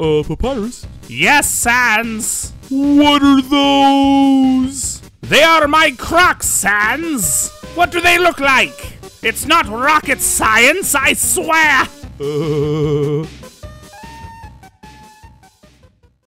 Papyrus? Yes, Sans! What are those? They are my Crocs, Sans! What do they look like? It's not rocket science, I swear!